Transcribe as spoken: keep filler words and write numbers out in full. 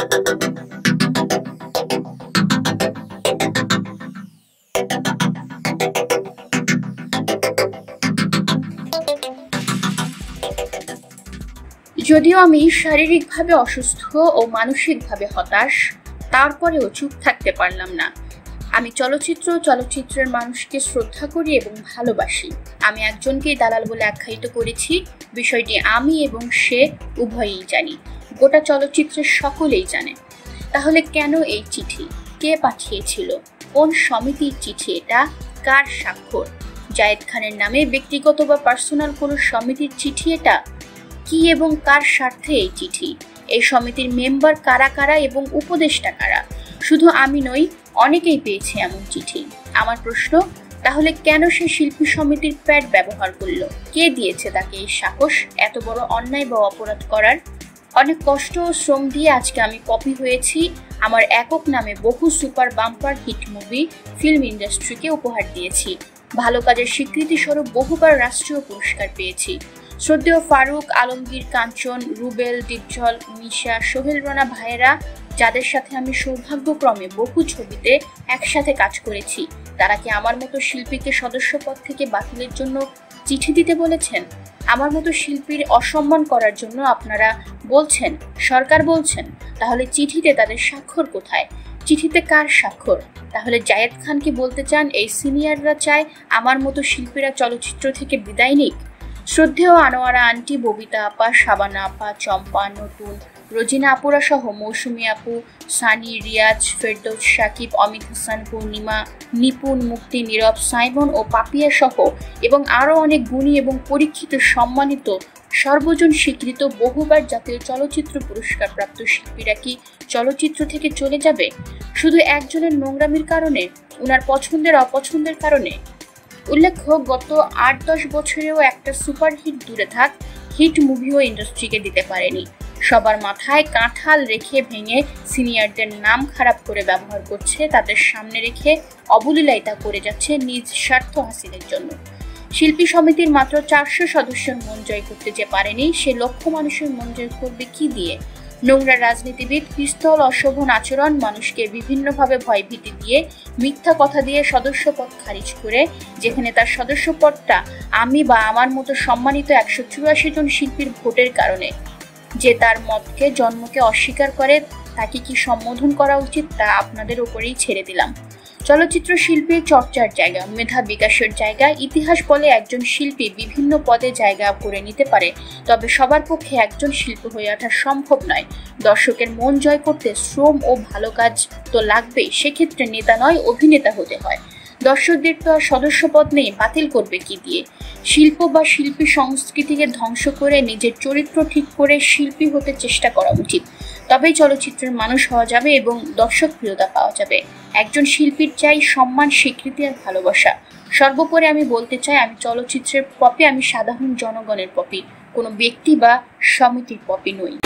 যদিও আমি শারীরিকভাবে অসুস্থ ও মানসিকভাবে হতাশ, তারপরেও চুপ থাকতে পারলাম না। আমি চলচ্চিত্র চলচ্চিত্রের মানুষকে শ্রদ্ধা করি এবং ভালোবাসি। আমি একজনকেই দালাল বলে আখ্যায়িত করেছি, বিষয়টি আমি এবং সে উভয়েই জানি, গোটা চলচ্চিত্রের সকলেই জানে। তাহলে কেন এই চিঠি? কে পাঠিয়েছিল? কোন সমিতির চিঠি এটা? কার স্বাক্ষর? জায়েদ খানের নামে ব্যক্তিগত বা পার্সোনাল কোনো সমিতির চিঠি এটা? কি এবং কার স্বার্থে এই চিঠি? এই সমিতির মেম্বার কারা কারা এবং উপদেষ্টা কারা? শুধু আমি নই, অনেকেই পেয়েছে এমন চিঠি। আমার প্রশ্ন, তাহলে কেন সে শিল্পী সমিতির প্যাড ব্যবহার করলো? কে দিয়েছে তাকে এই সাহস এত বড় অন্যায় বা অপরাধ করার? অনেক কষ্ট ও শ্রম দিয়ে আজকে আমি কপি হয়েছি। আমার একক নামে বহু super bumper hit movie film ইন্ডাস্ট্রিকে উপহার দিয়েছি। ভালো কাজের স্বীকৃতিস্বরূপ বহুবার রাষ্ট্রীয় পুরস্কার পেয়েছি। শ্রদ্ধেয় ফারুক, আলমগীর, কাঞ্চন, রুবেল, দীপজল, মিশা, সোহেল রানা ভাইয়েরা, যাদের সাথে আমি সৌভাগ্যক্রমে বহু ছবিতে একসাথে কাজ করেছি, তারা কি আমার মতো শিল্পীকে সদস্যপদ থেকে বাতিলের জন্য চিঠি দিতে বলেছেন? আমার মতো শিল্পীর অসম্মান করার জন্য আপনারা বলছেন, সরকার বলছেন, তাহলে চিঠিতে তাদের স্বাক্ষর কোথায়? চিঠিতে কার স্বাক্ষর? তাহলে জায়েদ খানকে বলতে চান এই সিনিয়ররা চায় আমার মতো শিল্পীরা চলচ্চিত্র থেকে বিদায় নিক? শ্রদ্ধেয় আনোয়ারা আন্টি, ববিতা আপা, শাবানা আপা, চম্পা, নতুন, রোজিনা আপুরা সহ মৌসুমী আপু, সানি, রিয়াজ, ফেরদৌস, সাকিব, অমিত হাসান, পূর্ণিমা, নিপুণ, মুক্তি, নীরব, সাইমন ও পাপিয়া সহ এবং আরও অনেক গুণী এবং পরীক্ষিত, সম্মানিত, সর্বজন স্বীকৃত, বহুবার জাতীয় চলচ্চিত্র পুরস্কার প্রাপ্ত শিল্পীরা কি চলচ্চিত্র থেকে চলে যাবে শুধু একজনের নোংরামির কারণে, ওনার পছন্দের অপছন্দের কারণে? উল্লেখ্য, গত আট দশ বছরেও একটা সুপারহিট দূরে থাক, হিট মুভিও ইন্ডাস্ট্রিকে দিতে পারেনি। সবার মাথায় কাঁঠাল রেখে ভেঙে সিনিয়রদের নাম খারাপ করে ব্যবহার করছে, তাদের সামনে রেখে অবলীলায়িতা করে যাচ্ছে নিজ স্বার্থ হাসিলের জন্য। শিল্পী সমিতির মাত্র চারশো সদস্যের মন জয় করতে যে পারেনি, সে লক্ষ মানুষের মন জয় করবে কি দিয়ে? নোংরা রাজনীতিবিদ, পিস্তল, অশোভন আচরণ, মানুষকে বিভিন্নভাবে ভয়ভীতি দিয়ে, মিথ্যা কথা দিয়ে সদস্যপদ খারিজ করে, যেখানে তার সদস্যপদটা আমি বা আমার মতো সম্মানিত একশো চুরাশি জন শিল্পীর ভোটের কারণে। যে তার মতকে, জন্মকে অস্বীকার করে তাকে কি সম্বোধন করা উচিত তা আপনাদের ওপরেই ছেড়ে দিলাম। চলচ্চিত্র শিল্পীর চর্চার জায়গা, মেধা বিকাশের জায়গা। ইতিহাস বলে একজন শিল্পী বিভিন্ন পদে জায়গা করে নিতে পারে, তবে সবার পক্ষে একজন শিল্পী হয়ে ওঠা সম্ভব নয়। দর্শকের মন জয় করতে শ্রম ও ভালো কাজ তো লাগবেই, সেক্ষেত্রে নেতা নয় অভিনেতা হতে হয়। দর্শকদের তো আর সদস্যপদ নেই, বাতিল করবে কি দিয়ে? শিল্প বা শিল্পী সংস্কৃতিকে ধ্বংস করে নিজের চরিত্র ঠিক করে শিল্পী হতে চেষ্টা করা উচিত, তবেই চলচ্চিত্রের মানুষ হওয়া যাবে এবং দর্শকপ্রিয়তা পাওয়া যাবে। একজন শিল্পীর চাই সম্মান, স্বীকৃতি আর ভালোবাসা। সর্বোপরি আমি বলতে চাই, আমি চলচ্চিত্রের পপি, আমি সাধারণ জনগণের পপি, কোনো ব্যক্তি বা সমিতির পপি নই।